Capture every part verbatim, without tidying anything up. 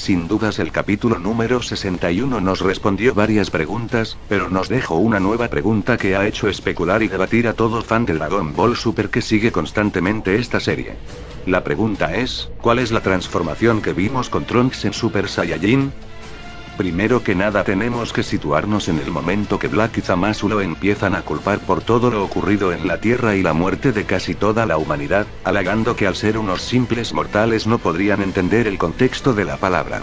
Sin dudas el capítulo número sesenta y uno nos respondió varias preguntas, pero nos dejó una nueva pregunta que ha hecho especular y debatir a todo fan de Dragon Ball Super que sigue constantemente esta serie. La pregunta es, ¿cuál es la transformación que vimos con Trunks en Super Saiyajin? Primero que nada tenemos que situarnos en el momento que Black y Zamasu lo empiezan a culpar por todo lo ocurrido en la Tierra y la muerte de casi toda la humanidad, alegando que al ser unos simples mortales no podrían entender el contexto de la palabra.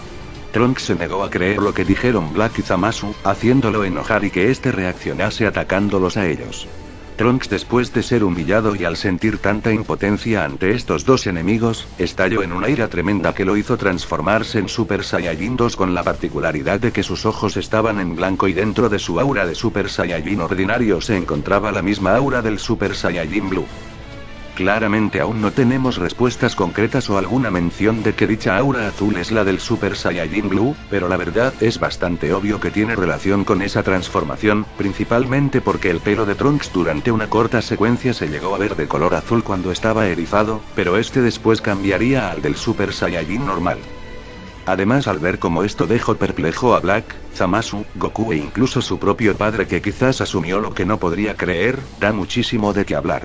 Trunks se negó a creer lo que dijeron Black y Zamasu, haciéndolo enojar y que este reaccionase atacándolos a ellos. Trunks, después de ser humillado y al sentir tanta impotencia ante estos dos enemigos, estalló en una ira tremenda que lo hizo transformarse en Super Saiyajin dos con la particularidad de que sus ojos estaban en blanco y dentro de su aura de Super Saiyajin ordinario se encontraba la misma aura del Super Saiyajin Blue. Claramente aún no tenemos respuestas concretas o alguna mención de que dicha aura azul es la del Super Saiyajin Blue, pero la verdad es bastante obvio que tiene relación con esa transformación, principalmente porque el pelo de Trunks durante una corta secuencia se llegó a ver de color azul cuando estaba erizado, pero este después cambiaría al del Super Saiyajin normal. Además, al ver cómo esto dejó perplejo a Black, Zamasu, Goku e incluso su propio padre, que quizás asumió lo que no podría creer, da muchísimo de qué hablar.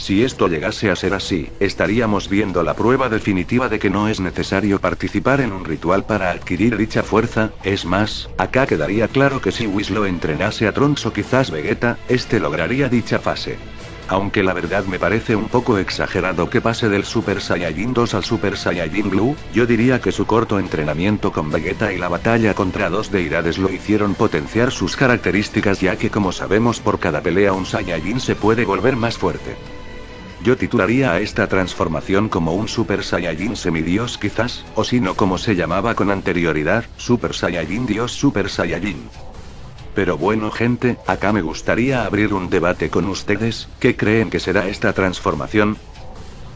Si esto llegase a ser así, estaríamos viendo la prueba definitiva de que no es necesario participar en un ritual para adquirir dicha fuerza. Es más, acá quedaría claro que si Whis lo entrenase a Trunks o quizás Vegeta, este lograría dicha fase. Aunque la verdad me parece un poco exagerado que pase del Super Saiyajin dos al Super Saiyajin Blue, yo diría que su corto entrenamiento con Vegeta y la batalla contra dos deidades lo hicieron potenciar sus características, ya que como sabemos por cada pelea un Saiyajin se puede volver más fuerte. Yo titularía a esta transformación como un Super Saiyajin semidios quizás, o si no como se llamaba con anterioridad, Super Saiyajin Dios Super Saiyajin. Pero bueno gente, acá me gustaría abrir un debate con ustedes, ¿qué creen que será esta transformación?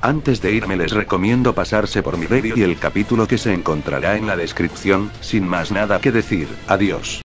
Antes de irme les recomiendo pasarse por mi review y el capítulo que se encontrará en la descripción, sin más nada que decir, adiós.